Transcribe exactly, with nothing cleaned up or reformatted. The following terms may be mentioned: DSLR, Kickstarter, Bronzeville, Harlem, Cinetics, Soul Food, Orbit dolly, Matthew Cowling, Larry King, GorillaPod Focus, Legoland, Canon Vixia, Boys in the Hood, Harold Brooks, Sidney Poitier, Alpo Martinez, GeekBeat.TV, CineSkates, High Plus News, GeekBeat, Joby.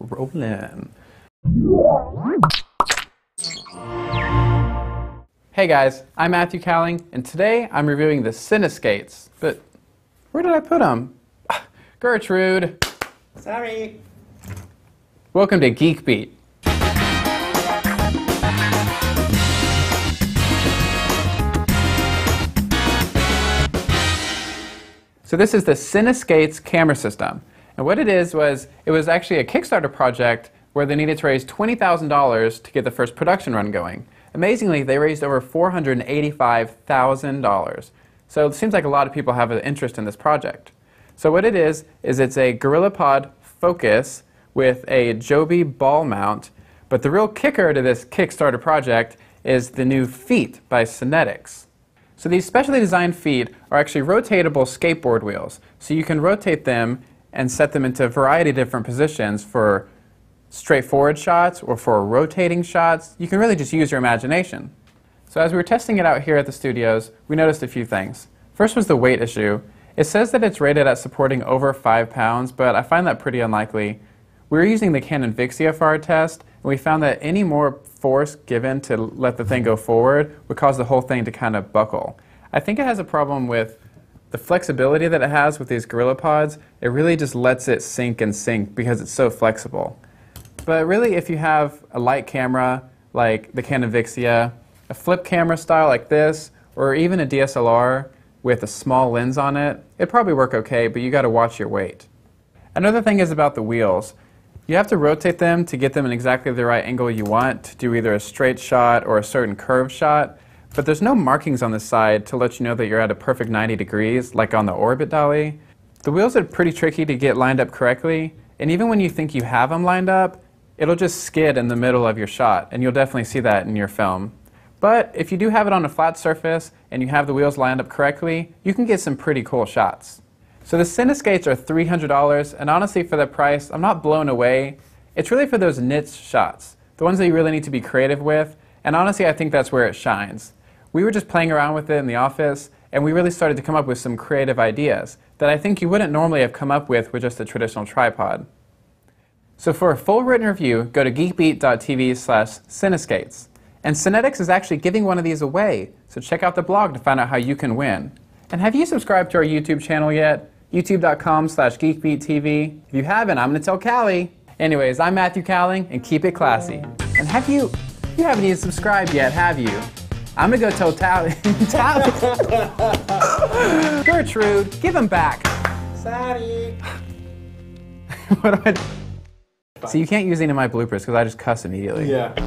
rolling. Hey guys, I'm Matthew Cowling, and today I'm reviewing the CineSkates. But where did I put them? Gertrude! Sorry! Welcome to GeekBeat. So this is the CineSkates camera system. And what it is was, it was actually a Kickstarter project where they needed to raise twenty thousand dollars to get the first production run going. Amazingly, they raised over four hundred eighty-five thousand dollars. So it seems like a lot of people have an interest in this project. So what it is, is it's a GorillaPod Focus with a Joby ball mount. But the real kicker to this Kickstarter project is the new feet by Cinetics. So these specially designed feet are actually rotatable skateboard wheels. So you can rotate them and set them into a variety of different positions for straightforward shots or for rotating shots. You can really just use your imagination. So as we were testing it out here at the studios, we noticed a few things. First was the weight issue. It says that it's rated at supporting over five pounds, but I find that pretty unlikely. We were using the Canon Vixia for our test, and we found that any more force given to let the thing go forward would cause the whole thing to kind of buckle. I think it has a problem with the flexibility that it has with these GorillaPods. It really just lets it sink and sink because it's so flexible. But really, if you have a light camera like the Canon Vixia, a flip camera style like this, or even a D S L R with a small lens on it, it'd probably work okay, but you gotta watch your weight. Another thing is about the wheels. You have to rotate them to get them in exactly the right angle you want to do either a straight shot or a certain curved shot, but there's no markings on the side to let you know that you're at a perfect ninety degrees, like on the Orbit dolly. The wheels are pretty tricky to get lined up correctly, and even when you think you have them lined up, it'll just skid in the middle of your shot, and you'll definitely see that in your film. But if you do have it on a flat surface and you have the wheels lined up correctly, you can get some pretty cool shots. So the CineSkates are three hundred dollars, and honestly for the price, I'm not blown away. It's really for those niche shots, the ones that you really need to be creative with, and honestly I think that's where it shines. We were just playing around with it in the office, and we really started to come up with some creative ideas that I think you wouldn't normally have come up with with just a traditional tripod. So for a full written review, go to geekbeat dot t v slash CineSkates. And Cinetics is actually giving one of these away, so check out the blog to find out how you can win. And have you subscribed to our YouTube channel yet? YouTube dot com slash Geek Beat T V. If you haven't, I'm going to tell Callie. Anyways, I'm Matthew Cowling, and keep it classy. And have you, you haven't even subscribed yet, have you? I'm going to go tell Tally. Tally. Gertrude, give him back. Sorry. What do I do? So you can't use any of my bloopers because I just cuss immediately. Yeah.